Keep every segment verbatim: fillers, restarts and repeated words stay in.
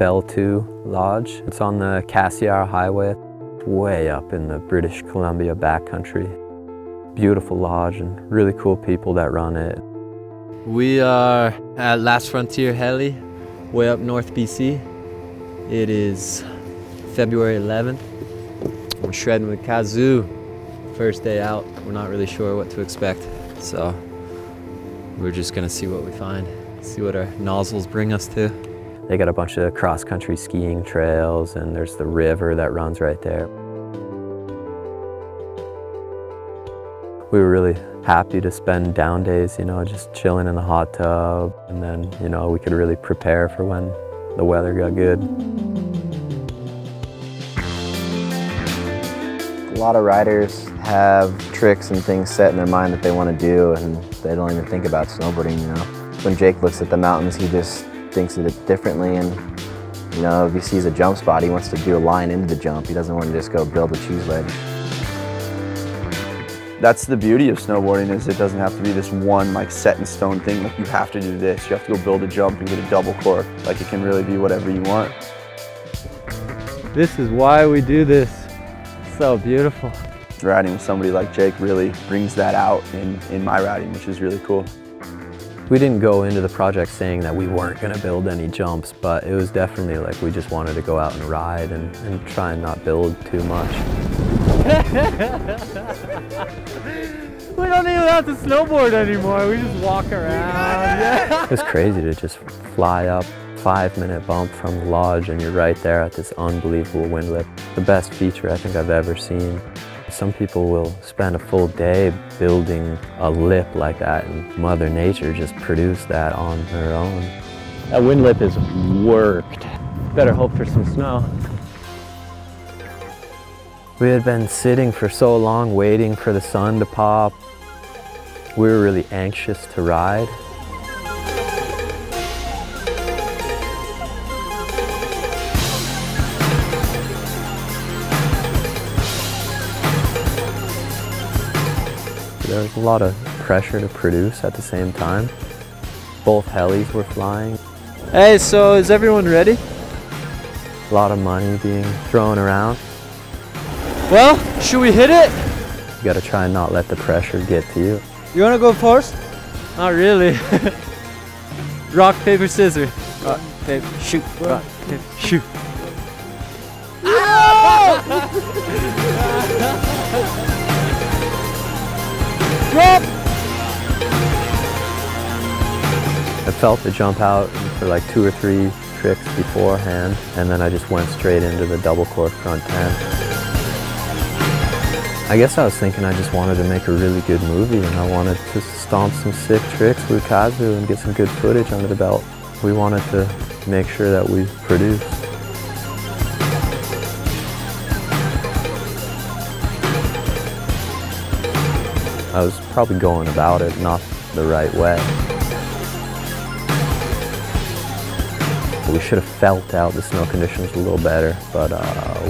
Bell two Lodge. It's on the Cassiar Highway, way up in the British Columbia backcountry. Beautiful lodge and really cool people that run it. We are at Last Frontier Heli, way up north B C. It is February eleventh. We're shredding with Kazu. First day out, we're not really sure what to expect, so we're just gonna see what we find, see what our nozzles bring us to. They got a bunch of cross-country skiing trails, and there's the river that runs right there. We were really happy to spend down days, you know, just chilling in the hot tub, and then, you know, we could really prepare for when the weather got good. A lot of riders have tricks and things set in their mind that they want to do, and they don't even think about snowboarding, you know. When Jake looks at the mountains, he just thinks of it differently, and, you know, if he sees a jump spot, he wants to do a line into the jump. He doesn't want to just go build a cheese wedge. That's the beauty of snowboarding, is it doesn't have to be this one, like, set-in-stone thing, like, you have to do this, you have to go build a jump and get a double cork. Like, it can really be whatever you want. This is why we do this. So beautiful. Riding with somebody like Jake really brings that out in, in my riding, which is really cool. We didn't go into the project saying that we weren't going to build any jumps, but it was definitely like we just wanted to go out and ride and, and try and not build too much. We don't even have to snowboard anymore, we just walk around. It was crazy to just fly up. Five-minute bump from the lodge and you're right there at this unbelievable windlip. The best feature I think I've ever seen. Some people will spend a full day building a lip like that, and Mother Nature just produced that on her own. That windlip is worked. Better hope for some snow. We had been sitting for so long waiting for the sun to pop. We were really anxious to ride. There was a lot of pressure to produce at the same time. Both helis were flying. Hey, so is everyone ready? A lot of money being thrown around. Well, should we hit it? You gotta try and not let the pressure get to you. You wanna go first? Not really. Rock, paper, scissors. Rock, paper, shoot. Rock, paper, shoot. No! Drop. I felt the jump out for like two or three tricks beforehand, and then I just went straight into the double cork front ten. I guess I was thinking I just wanted to make a really good movie, and I wanted to stomp some sick tricks with Kazu and get some good footage under the belt. We wanted to make sure that we produced. I was probably going about it not the right way. We should have felt out the snow conditions a little better, but uh,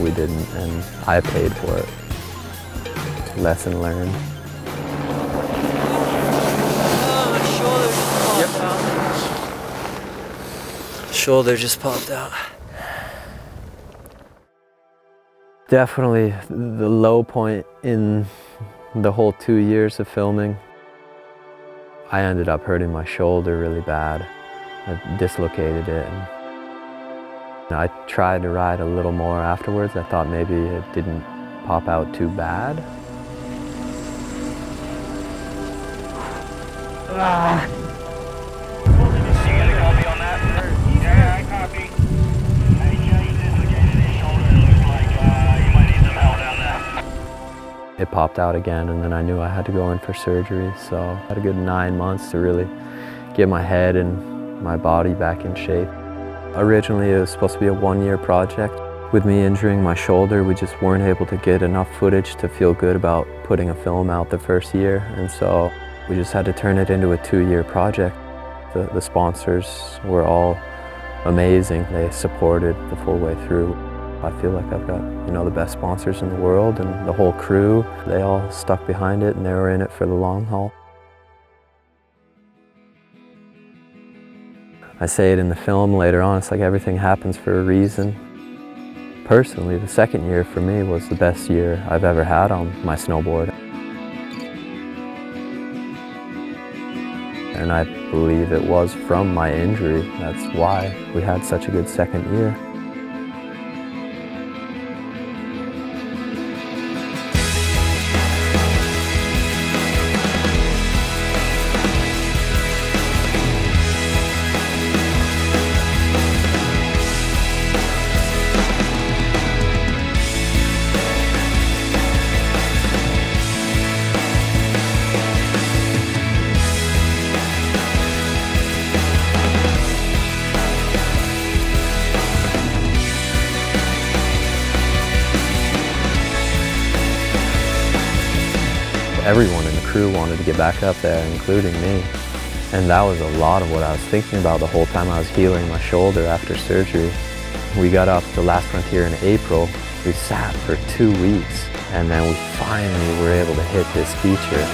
we didn't, and I paid for it. Lesson learned. Oh, my shoulder just popped out. Yep. Shoulder just popped out. Definitely the low point in the whole two years of filming. I ended up hurting my shoulder really bad. I dislocated it. And I tried to ride a little more afterwards. I thought maybe it didn't pop out too bad. Ah. It popped out again, and then I knew I had to go in for surgery, so I had a good nine months to really get my head and my body back in shape. Originally, it was supposed to be a one-year project. With me injuring my shoulder, we just weren't able to get enough footage to feel good about putting a film out the first year, and so we just had to turn it into a two-year project. The, the sponsors were all amazing. They supported the full way through. I feel like I've got, you know, the best sponsors in the world, and the whole crew, they all stuck behind it and they were in it for the long haul. I say it in the film later on, it's like everything happens for a reason. Personally, the second year for me was the best year I've ever had on my snowboard. And I believe it was from my injury. That's why we had such a good second year. Everyone in the crew wanted to get back up there, including me. And that was a lot of what I was thinking about the whole time I was healing my shoulder after surgery. We got up to Last Frontier in April. We sat for two weeks, and then we finally were able to hit this feature.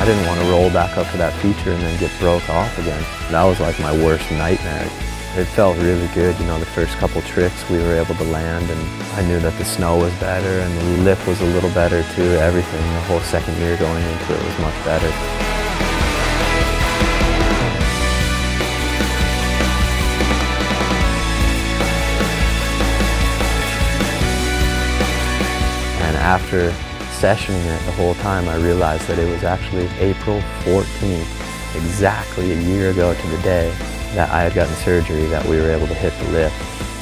I didn't want to roll back up to that feature and then get broke off again. That was like my worst nightmare. It felt really good, you know, the first couple tricks we were able to land, and I knew that the snow was better and the lip was a little better too, everything. The whole second year going into it was much better. And after sessioning it the whole time, I realized that it was actually April fourteenth, exactly a year ago to the day that I had gotten surgery, that we were able to hit the lift.